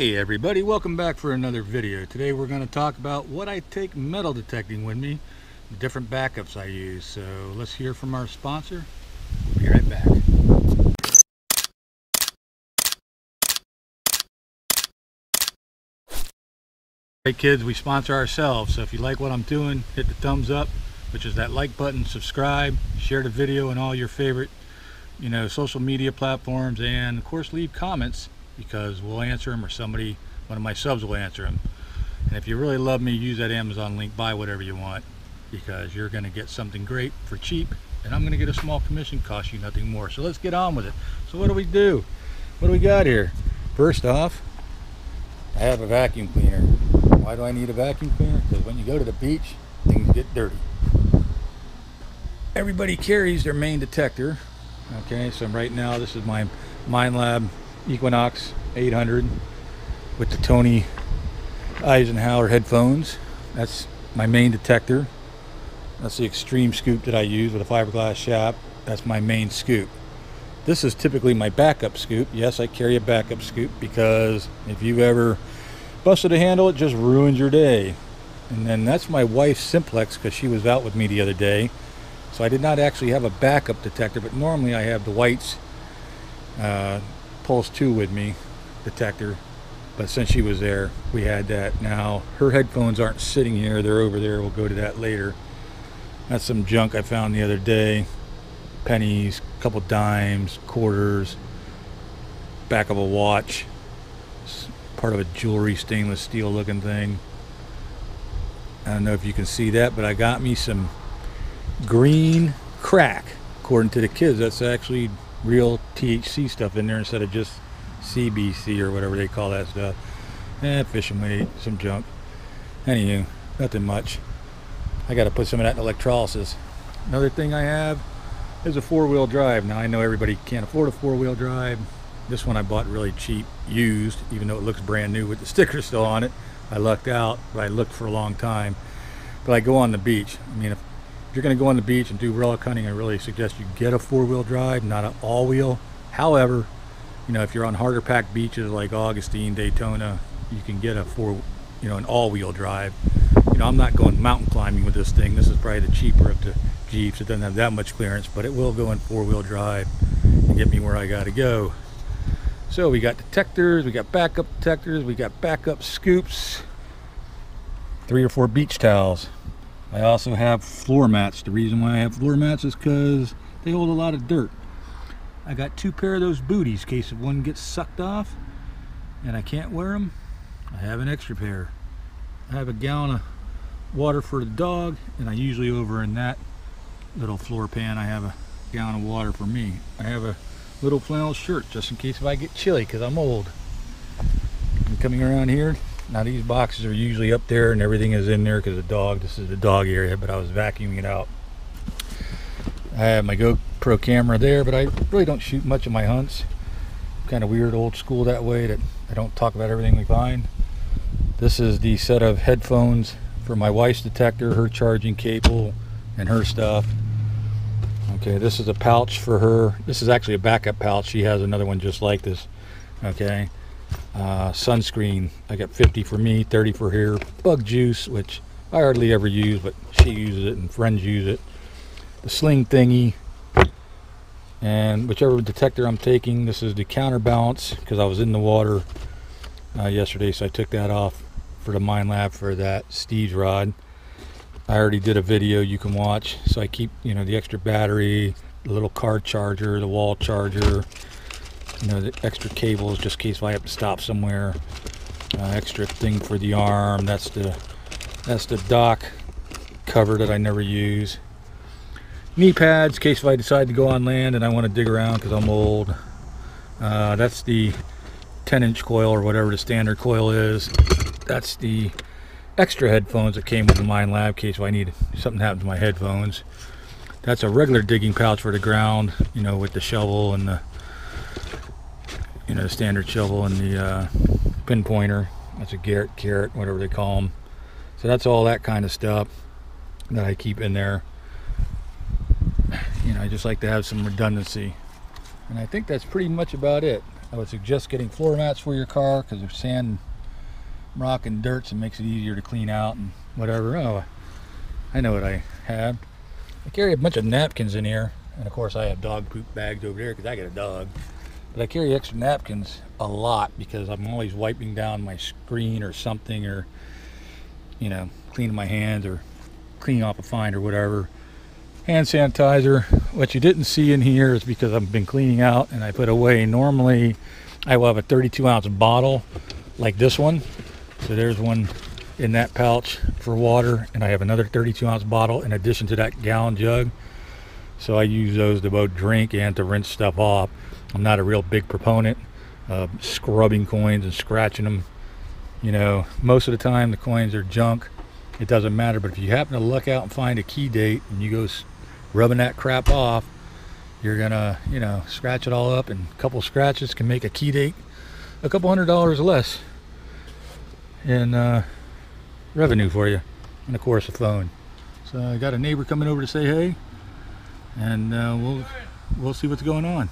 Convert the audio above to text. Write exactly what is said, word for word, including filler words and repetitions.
Hey everybody, welcome back for another video. Today we're going to talk about what I take metal detecting with me, the different backups I use. So let's hear from our sponsor. We'll be right back. Hey kids, we sponsor ourselves, so if you like what I'm doing, hit the thumbs up, which is that like button, subscribe, share the video on all your favorite, you know, social media platforms, and of course leave comments, because we'll answer them, or somebody, one of my subs will answer them. And if you really love me, use that Amazon link, buy whatever you want, because you're going to get something great for cheap, and I'm going to get a small commission, cost you nothing more. So let's get on with it. So what do we do? What do we got here? First off, I have a vacuum cleaner. Why do I need a vacuum cleaner? Because when you go to the beach, things get dirty. Everybody carries their main detector. Okay, so right now this is my Minelab Equinox eight hundred with the Tony Eisenhower headphones. That's my main detector. That's the extreme scoop that I use with a fiberglass shaft. That's my main scoop. This is typically my backup scoop. Yes, I carry a backup scoop because if you've ever busted a handle, it just ruins your day. And then that's my wife's Simplex, because she was out with me the other day, so I did not actually have a backup detector, but normally I have the Whites uh, Pulse Two with me detector, but since she was there, we had that. Now her headphones aren't sitting here, they're over there. We'll go to that later. That's some junk I found the other day. Pennies, couple dimes, quarters, back of a watch, part of a jewelry stainless steel looking thing. I don't know if you can see that, but I got me some green crack. According to the kids, that's actually real T H C stuff in there instead of just C B C or whatever they call that stuff. Eh, fishing weight, some junk. Anywho, nothing much. I got to put some of that in electrolysis. Another thing I have is a four-wheel drive. Now I know everybody can't afford a four-wheel drive. This one I bought really cheap, used, even though it looks brand new with the sticker still on it. I lucked out, but I looked for a long time. But I go on the beach. I mean, if If you're going to go on the beach and do relic hunting, I really suggest you get a four-wheel drive, not an all-wheel. However, you know, if you're on harder packed beaches like Augustine, Daytona, you can get a four, you know, an all-wheel drive. You know, I'm not going mountain climbing with this thing. This is probably the cheaper of the Jeeps. It doesn't have that much clearance, but it will go in four-wheel drive and get me where I got to go. So we got detectors, we got backup detectors, we got backup scoops, three or four beach towels. I also have floor mats. The reason why I have floor mats is because they hold a lot of dirt. I got two pair of those booties in case if one gets sucked off and I can't wear them, I have an extra pair. I have a gallon of water for the dog, and I usually, over in that little floor pan, I have a gallon of water for me. I have a little flannel shirt just in case if I get chilly, because I'm old. I'm coming around here. Now these boxes are usually up there and everything is in there because the dog, this is the dog area, but I was vacuuming it out. I have my GoPro camera there, but I really don't shoot much of my hunts. Kind of weird, old school that way, that I don't talk about everything we find. This is the set of headphones for my wife's detector, her charging cable, and her stuff. Okay, this is a pouch for her. This is actually a backup pouch. She has another one just like this. Okay. Uh, sunscreen, I got fifty for me, thirty for her. Bug juice, which I hardly ever use, but she uses it and friends use it. The sling thingy, and whichever detector I'm taking. This is the counterbalance, because I was in the water uh, yesterday, so I took that off for the Minelab for that Steve's rod. I already did a video you can watch, so I keep, you know, the extra battery, the little car charger, the wall charger, you know, the extra cables just in case if I have to stop somewhere. Uh, extra thing for the arm. That's the that's the dock cover that I never use. Knee pads in case if I decide to go on land and I want to dig around because I'm old. Uh, that's the ten inch coil, or whatever the standard coil is. That's the extra headphones that came with the Minelab in case if I need something to happen to my headphones. That's a regular digging pouch for the ground, you know, with the shovel and the, you know, the standard shovel and the uh, pinpointer. That's a Garrett carrot, whatever they call them. So that's all that kind of stuff that I keep in there. You know, I just like to have some redundancy. And I think that's pretty much about it. I would suggest getting floor mats for your car because of sand, rock, and dirt, so it makes it easier to clean out and whatever. Oh, I know what I have. I carry a bunch of napkins in here, and of course I have dog poop bags over there because I got a dog. But I carry extra napkins a lot because I'm always wiping down my screen or something, or, you know, cleaning my hands or cleaning off a find or whatever. Hand sanitizer. What you didn't see in here is because I've been cleaning out and I put away. Normally I will have a thirty-two ounce bottle like this one. So there's one in that pouch for water, and I have another thirty-two ounce bottle in addition to that gallon jug. So I use those to both drink and to rinse stuff off. I'm not a real big proponent of scrubbing coins and scratching them. You know, most of the time the coins are junk. It doesn't matter, but if you happen to luck out and find a key date and you go rubbing that crap off, you're gonna, you know, scratch it all up, and a couple scratches can make a key date a couple hundred dollars less in uh, revenue for you, and of course a phone. So I got a neighbor coming over to say hey, and uh, we'll we'll see what's going on.